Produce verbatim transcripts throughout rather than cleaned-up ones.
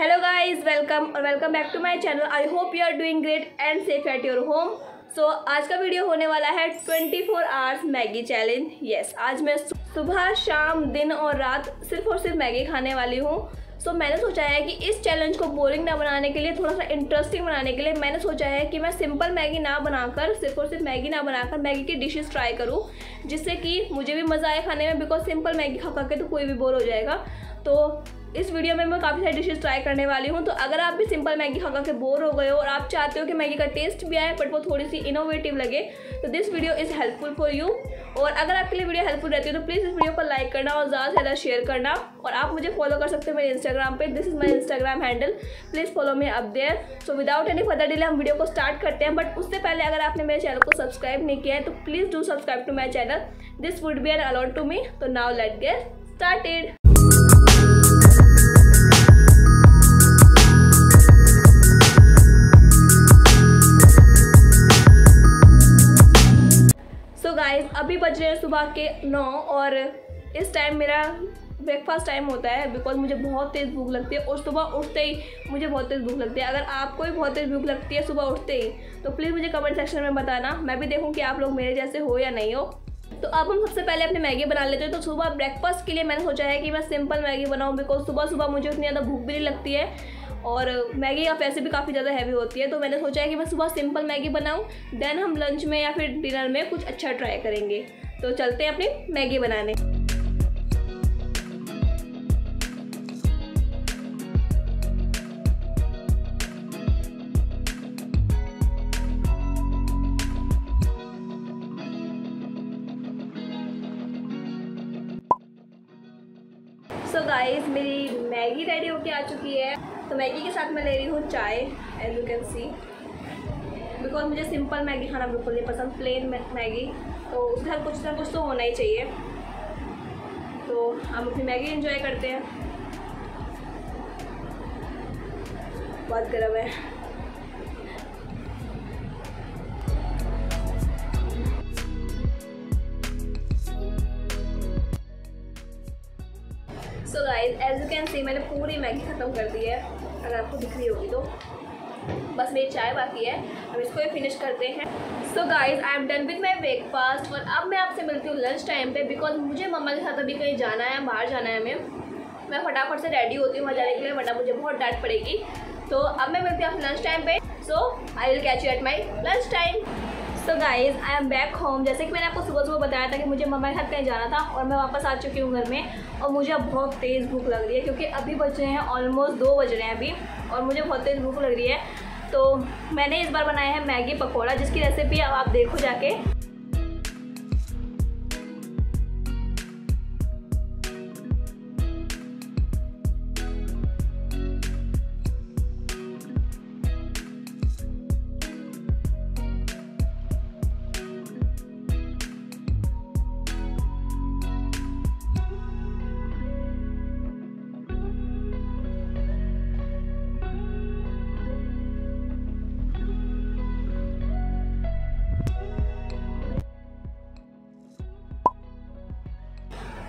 Hello guys welcome और welcome back to my channel. I hope you are doing great and safe at your home. So आज का video होने वाला है twenty four hours Maggi challenge. Yes, आज मैं सुबह शाम दिन और रात सिर्फ और सिर्फ मैगी खाने वाली हूँ। सो so, मैंने सोचा है कि इस चैलेंज को बोरिंग ना बनाने के लिए, थोड़ा सा इंटरेस्टिंग बनाने के लिए मैंने सोचा है कि मैं सिंपल मैगी ना बनाकर सिर्फ और सिर्फ मैगी ना बनाकर मैगी की डिशेस ट्राई करूँ, जिससे कि मुझे भी मज़ा आए खाने में। बिकॉज सिंपल मैगी खा खा के तो कोई भी बोर हो जाएगा। तो इस वीडियो में मैं काफ़ी सारी डिशेस ट्राई करने वाली हूँ। तो अगर आप भी सिंपल मैगी खा खा के बोर हो गए हो और आप चाहते हो कि मैगी का टेस्ट भी आए बट वो थोड़ी सी इनोवेटिव लगे, तो this video is helpful for you. और अगर आपके लिए वीडियो हेल्पफुल रहती है तो प्लीज़ इस वीडियो को लाइक करना और ज़्यादा से ज़्यादा शेयर करना। और आप मुझे फॉलो कर सकते हो मेरे इंस्टाग्राम पे। This is my Instagram handle, please follow me up there. So without any further delay हम वीडियो को स्टार्ट करते हैं। बट उससे पहले अगर आपने मेरे चैनल को सब्सक्राइब नहीं किया है तो please do subscribe to my channel. This would be an a lot to me. तो नाउ लेट गेट स्टार्टेड। अभी बज रहे हैं सुबह के नौ और इस टाइम मेरा ब्रेकफास्ट टाइम होता है। बिकॉज मुझे बहुत तेज़ भूख लगती है और सुबह उठते ही मुझे बहुत तेज़ भूख लगती है। अगर आपको भी बहुत तेज़ भूख लगती है सुबह उठते ही तो प्लीज़ मुझे कमेंट सेक्शन में बताना, मैं भी देखूं कि आप लोग मेरे जैसे हो या नहीं हो। तो अब हम सबसे पहले अपनी मैगी बना लेते हैं। तो सुबह ब्रेकफास्ट के लिए मैंने सोचा है कि मैं सिंपल मैगी बनाऊँ, बिकॉज सुबह सुबह मुझे उतनी ज़्यादा भूख भी नहीं लगती है और मैगी का वैसे भी काफ़ी ज़्यादा हैवी होती है। तो मैंने सोचा है कि मैं सुबह सिंपल मैगी बनाऊँ, देन हम लंच में या फिर डिनर में कुछ अच्छा ट्राई करेंगे। तो चलते हैं अपनी मैगी बनाने। सो गाइस, मेरी मैगी रेडी होके आ चुकी है। तो मैगी के साथ मैं ले रही हूँ चाय, as you can see. Because मुझे सिंपल मैगी खाना बिल्कुल नहीं पसंद, प्लेन मैगी। तो उसके साथ कुछ ना कुछ तो होना ही चाहिए। तो हम अपनी मैगी एंजॉय करते हैं। बहुत गर्म है। So guys, as you can see मैंने पूरी मैगी ख़त्म कर दी है। अगर आपको दिख रही होगी तो बस मेरी चाय बाकी है, हम इसको भी फिनिश करते हैं। So guys, I am done with my breakfast और अब मैं आपसे मिलती हूँ लंच टाइम पे। बिकॉज मुझे मम्मा के साथ अभी कहीं जाना है, बाहर जाना है हमें। मैं फटाफट से रेडी होती हूँ वहाँ जाने के लिए, वरना मुझे बहुत डांट पड़ेगी। तो अब मैं मिलती हूँ आप लंच टाइम पर। So I will catch you at my lunch time. So guys, I am back home. जैसे कि मैंने आपको सुबह सुबह बताया था कि मुझे मम्मा के साथ कहीं जाना था और मैं वापस आ चुकी हूँ घर में। और मुझे अब बहुत तेज़ भूख लग रही है, क्योंकि अभी बज रहे हैं ऑलमोस्ट दो बज रहे हैं अभी और मुझे बहुत तेज़ भूख लग रही है। तो मैंने इस बार बनाया है मैगी पकौड़ा, जिसकी रेसिपी अब आप देखो जाके।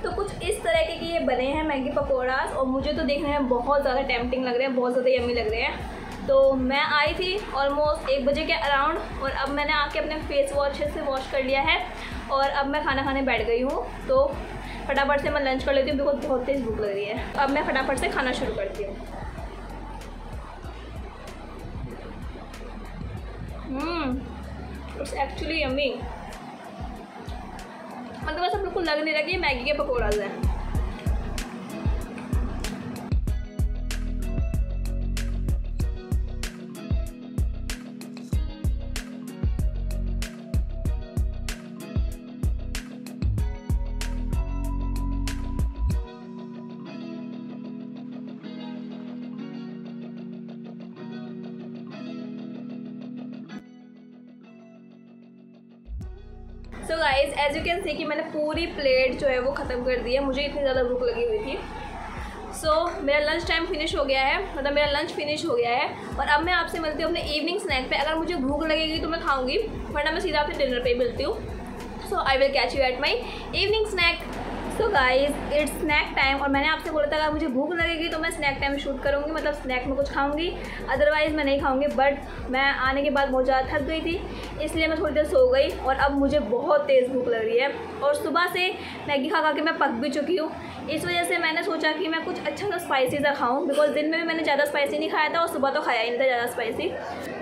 तो कुछ इस तरह के कि ये बने हैं मैगी पकौड़ास और मुझे तो देखने में बहुत ज़्यादा टेम्पटिंग लग रहे हैं, बहुत ज़्यादा यम्मी लग रहे हैं। तो मैं आई थी ऑलमोस्ट एक बजे के अराउंड और अब मैंने आके अपने फेस वॉश से वॉश कर लिया है और अब मैं खाना खाने बैठ गई हूँ। तो फटाफट से मैं लंच कर लेती हूँ, बिकॉज बहुत तेज़ भूख लग रही है। अब मैं फटाफट से खाना शुरू करती हूँ। Hmm, it's actually yummy. मतलब ऐसा बिल्कुल लग नहीं रहा कि मैगी के पकौड़ा हैं। So guys, as you can see कि मैंने पूरी प्लेट जो है वो ख़त्म कर दी है, मुझे इतनी ज़्यादा भूख लगी हुई थी। सो so, मेरा लंच टाइम फिनिश हो गया है, मतलब मेरा लंच फिनिश हो गया है। और अब मैं आपसे मिलती हूँ अपने इवनिंग स्नैक पे। अगर मुझे भूख लगेगी तो मैं खाऊंगी, वरना मैं सीधा आपसे डिनर पे ही मिलती हूँ। So I will catch you at my evening snack. So guys it's snack time और मैंने आपसे बोला था अगर मुझे भूख लगेगी तो मैं स्नैक टाइम शूट करूँगी, मतलब स्नैक में कुछ खाऊँगी, अदरवाइज़ मैं नहीं खाऊँगी। बट मैं आने के बाद बहुत ज़्यादा थक गई थी इसलिए मैं थोड़ी देर सो गई और अब मुझे बहुत तेज़ भूख लग रही है और सुबह से मैगी खा खा के मैं पक भी चुकी हूँ। इस वजह से मैंने सोचा कि मैं कुछ अच्छा सा स्पाइसी सा खाऊँ, बिकॉज दिन में भी मैंने ज़्यादा स्पाइसी नहीं खाया था और सुबह तो खाया ही नहीं था ज़्यादा स्पाइसी।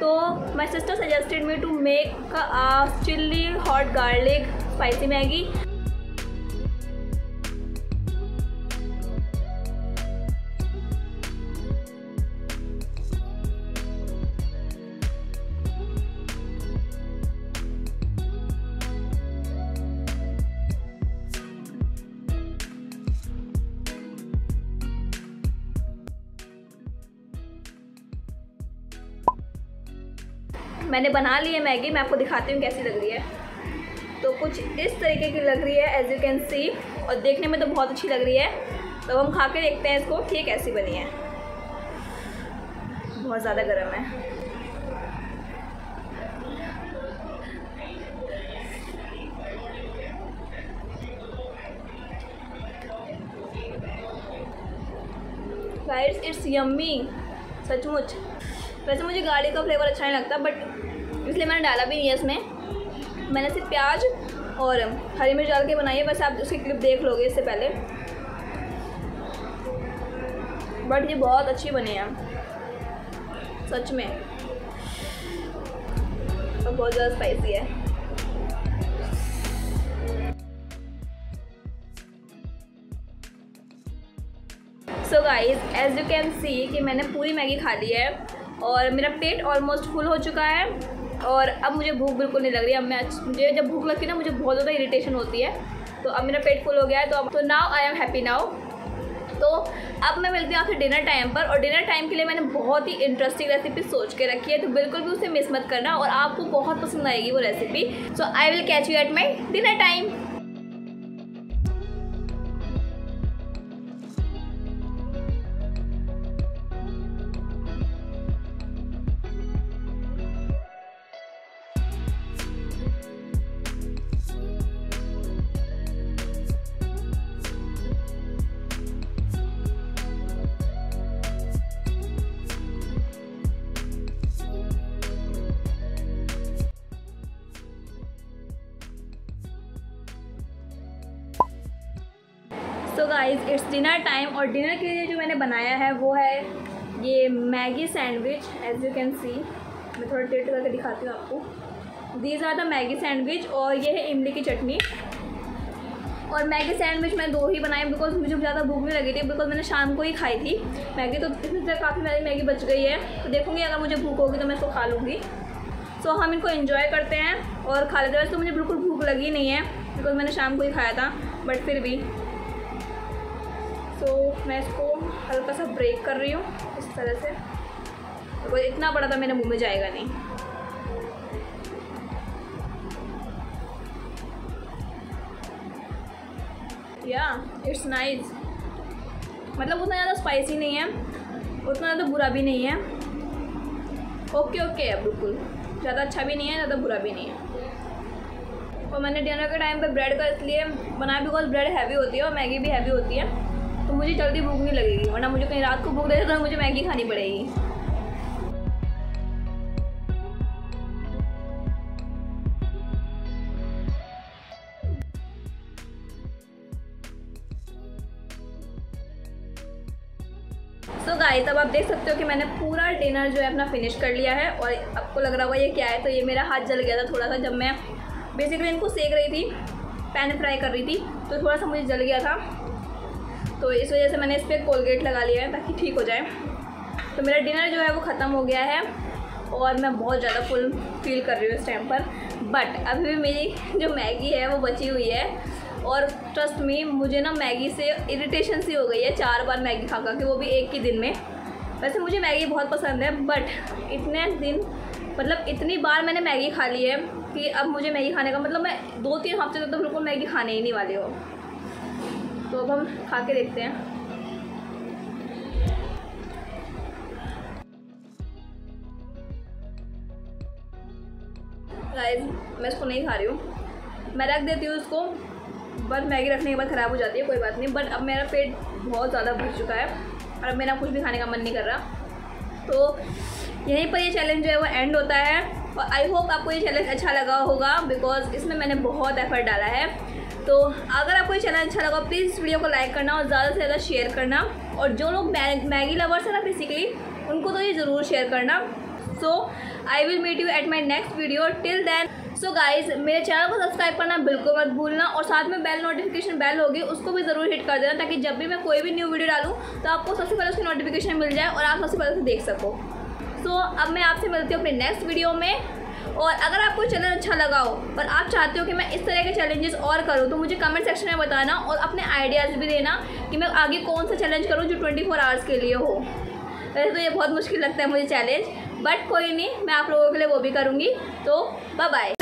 तो my sister suggested me to make chilli hot garlic spicy Maggi. मैंने बना ली है मैगी, मैं आपको दिखाती हूँ कैसी लग रही है। तो कुछ इस तरीके की लग रही है एज यू कैन सी, और देखने में तो बहुत अच्छी लग रही है। तो हम खा के देखते हैं इसको कि कैसी बनी है। बहुत ज़्यादा गर्म है। गाइस इट्स यम्मी सचमुच। वैसे मुझे गार्लिक का फ्लेवर अच्छा नहीं लगता बट इसलिए मैंने डाला भी नहीं है इसमें। मैंने सिर्फ प्याज और हरी मिर्च डाल के बनाई है, बस आप उसकी क्लिप देख लोगे इससे पहले। बट ये बहुत अच्छी बनी है सच में और बहुत ज़्यादा स्पाइसी है। So guys as you can see कि मैंने पूरी मैगी खा ली है और मेरा पेट ऑलमोस्ट फुल हो चुका है और अब मुझे भूख बिल्कुल नहीं लग रही है। अब मैं मुझे जब भूख लगती है ना मुझे बहुत ज़्यादा इरिटेशन होती है, तो अब मेरा पेट फुल हो गया है। तो अब तो now I am happy now. तो अब मैं मिलती हूँ आपसे डिनर टाइम पर और डिनर टाइम के लिए मैंने बहुत ही इंटरेस्टिंग रेसिपी सोच के रखी है, तो बिल्कुल भी उसे मिस मत करना और आपको बहुत पसंद आएगी वो recipe. So I will catch you at my dinner time. So guys it's dinner time और डिनर के लिए जो मैंने बनाया है वो है ये Maggi sandwich. As you can see मैं थोड़ा टेस्ट करके दिखाती हूँ आपको। These are the Maggi sandwich और ये है इमली की चटनी। और मैगी सैंडविच मैं दो ही बनाई बिकॉज मुझे ज़्यादा भूख नहीं लगी थी, बिकॉज मैंने शाम को ही खाई थी मैगी, तो इसमें काफ़ी सारी मैगी बच गई है। तो देखूँगी अगर मुझे भूख होगी तो मैं इसको खा लूँगी। सो so, हम इनको एंजॉय करते हैं और खा लेते हैं। वैसे तो मुझे बिल्कुल भूख लगी नहीं है बिकॉज मैंने शाम को ही खाया था, बट फिर भी तो मैं इसको हल्का सा ब्रेक कर रही हूँ इस तरह से, तो इतना बड़ा था मेरे मुंह में जाएगा नहीं। या इट्स नाइस, मतलब उतना ज़्यादा स्पाइसी नहीं है, उतना ज़्यादा बुरा भी नहीं है। ओके ओके है बिल्कुल, ज़्यादा अच्छा भी नहीं है ज़्यादा बुरा भी नहीं है। और मैंने डिनर के टाइम पे ब्रेड का इसलिए बनाया बिकॉज ब्रेड हैवी होती है और मैगी भी हैवी होती है, तो मुझे जल्दी भूख नहीं लगेगी। वरना मुझे कहीं रात को भूख लगे तो मुझे मैगी खानी पड़ेगी। सो गाइस अब आप देख सकते हो कि मैंने पूरा डिनर जो है अपना फिनिश कर लिया है। और आपको लग रहा होगा ये क्या है, तो ये मेरा हाथ जल गया था थोड़ा सा जब मैं बेसिकली इनको सेक रही थी, पैन फ्राई कर रही थी, तो थोड़ा सा मुझे जल गया था। तो इस वजह से मैंने इस पर कोलगेट लगा लिया है ताकि ठीक हो जाए। तो मेरा डिनर जो है वो ख़त्म हो गया है और मैं बहुत ज़्यादा फुल फील कर रही हूँ इस टाइम पर। बट अभी भी मेरी जो मैगी है वो बची हुई है और ट्रस्ट मी मुझे ना मैगी से इरिटेशन सी हो गई है चार बार मैगी खा खा के, वो भी एक ही दिन में। वैसे मुझे मैगी बहुत पसंद है बट इतने दिन मतलब इतनी बार मैंने मैगी खा ली है कि अब मुझे मैगी खाने का मतलब मैं दो तीन हफ्ते तक तो बिल्कुल मैगी खाने ही नहीं वाली हो। तो अब हम खा के देखते हैं। गाइस मैं इसको नहीं खा रही हूँ, मैं रख देती हूँ इसको बट मैगी रखने के बाद ख़राब हो जाती है, कोई बात नहीं। बट अब मेरा पेट बहुत ज़्यादा भर चुका है और अब मेरा कुछ भी खाने का मन नहीं कर रहा। तो यहीं पर ये चैलेंज जो है वो एंड होता है और आई होप आपको ये चैलेंज अच्छा लगा होगा, बिकॉज इसमें मैंने बहुत एफर्ट डाला है। तो अगर आपको ये चैनल अच्छा लगा प्लीज़ इस वीडियो को लाइक करना और ज़्यादा से ज़्यादा शेयर करना, और जो लोग मैगी लवर्स हैं ना बेसिकली उनको तो ये ज़रूर शेयर करना। So I will meet you at my next video, till then so guys मेरे चैनल को सब्सक्राइब करना बिल्कुल मत भूलना, और साथ में बेल नोटिफिकेशन बेल होगी उसको भी ज़रूर हिट कर देना, ताकि जब भी मैं कोई भी न्यू वीडियो डालूँ तो आपको सबसे पहले उसकी नोटिफिकेशन मिल जाए और आप सबसे पहले उसे देख सको। सो so, अब मैं आपसे मिलती हूँ अपने नेक्स्ट वीडियो में। और अगर आपको चैनल अच्छा लगा हो और आप चाहते हो कि मैं इस तरह के चैलेंजेस और करूँ तो मुझे कमेंट सेक्शन में बताना और अपने आइडियाज़ भी देना कि मैं आगे कौन सा चैलेंज करूँ जो ट्वेंटी फ़ोर आवर्स के लिए हो। वैसे तो ये बहुत मुश्किल लगता है मुझे चैलेंज, बट कोई नहीं, मैं आप लोगों के लिए वो भी करूँगी। तो बाय बाय।